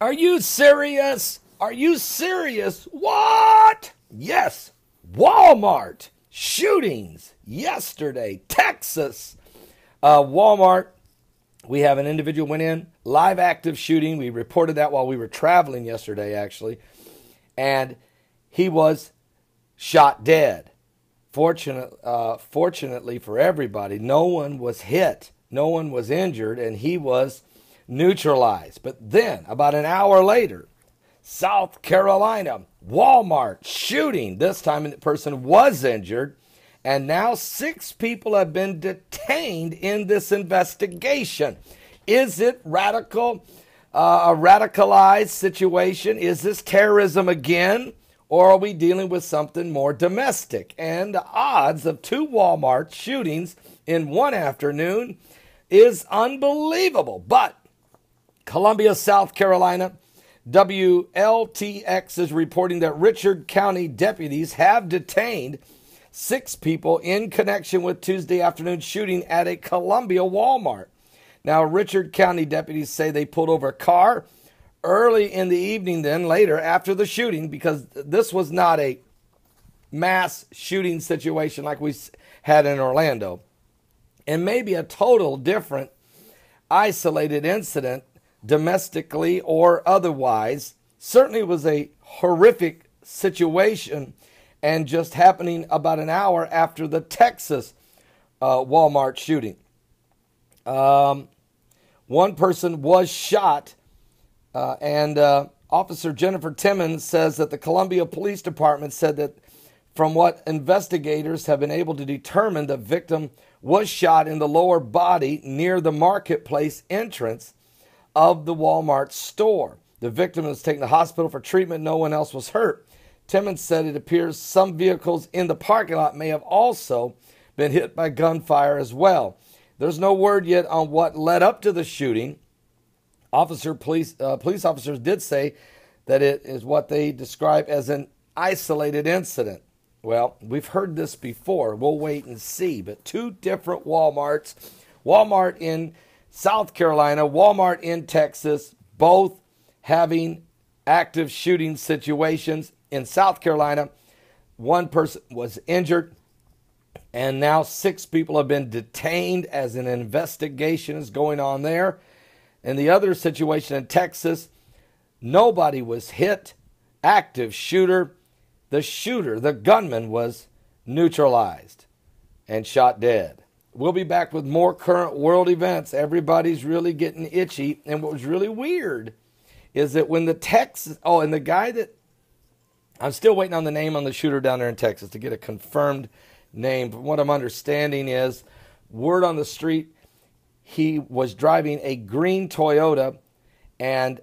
Are you serious? Are you serious? What? Yes. Walmart shootings yesterday. Texas. Walmart. We have an individual went in. Live active shooting. We reported that while we were traveling yesterday, actually. And he was shot dead. Fortunately for everybody, no one was hit. No one was injured, and he was neutralized. But then, about an hour later, South Carolina, Walmart shooting. This time, the person was injured. And now 6 people have been detained in this investigation. Is it radical? A radicalized situation? Is this terrorism again? Or are we dealing with something more domestic? And the odds of 2 Walmart shootings in one afternoon is unbelievable. But Columbia, South Carolina, WLTX is reporting that Richland County deputies have detained 6 people in connection with Tuesday afternoon shooting at a Columbia Walmart. Now, Richland County deputies say they pulled over a car early in the evening, then later after the shooting, because this was not a mass shooting situation like we had in Orlando. And maybe a total different isolated incident, domestically or otherwise. Certainly was a horrific situation, and just happening about an hour after the Texas Walmart shooting. One person was shot, and Officer Jennifer Timmons says that the Columbia Police Department said that from what investigators have been able to determine, the victim was shot in the lower body near the marketplace entrance of the Walmart store. The victim was taken to hospital for treatment. No one else was hurt. Timmons said it appears some vehicles in the parking lot may have also been hit by gunfire as well. There's no word yet on what led up to the shooting. Police officers did say that it is what they describe as an isolated incident. Well, we've heard this before. We'll wait and see. But 2 different Walmarts, Walmart in South Carolina, Walmart in Texas, both having active shooting situations. In South Carolina, 1 person was injured, and now 6 people have been detained as an investigation is going on there. And the other situation in Texas, nobody was hit. Active shooter, the gunman, was neutralized and shot dead. We'll be back with more current world events. Everybody's really getting itchy. And what was really weird is that when the Texas, and the guy that, I'm still waiting on the name on the shooter down there in Texas to get a confirmed name. From what I'm understanding is, word on the street, he was driving a green Toyota, and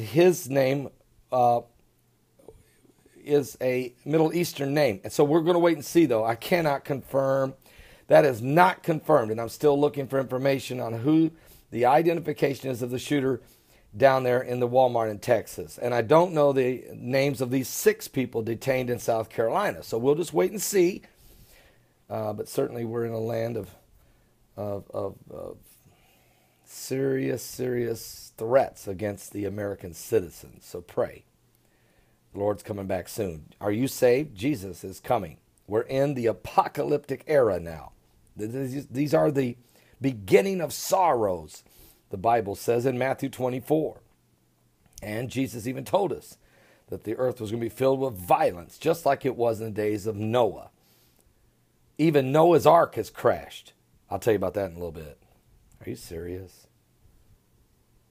his name is a Middle Eastern name. And so we're going to wait and see, though. I cannot confirm. That is not confirmed, and I'm still looking for information on who the identification is of the shooter down there in the Walmart in Texas. And I don't know the names of these 6 people detained in South Carolina. So we'll just wait and see. But certainly we're in a land of serious, serious threats against the American citizens. So pray. The Lord's coming back soon. Are you saved? Jesus is coming. We're in the apocalyptic era now. These are the beginning of sorrows, the Bible says in Matthew 24. And Jesus even told us that the earth was going to be filled with violence, just like it was in the days of Noah. Even Noah's ark has crashed. I'll tell you about that in a little bit. Are you serious?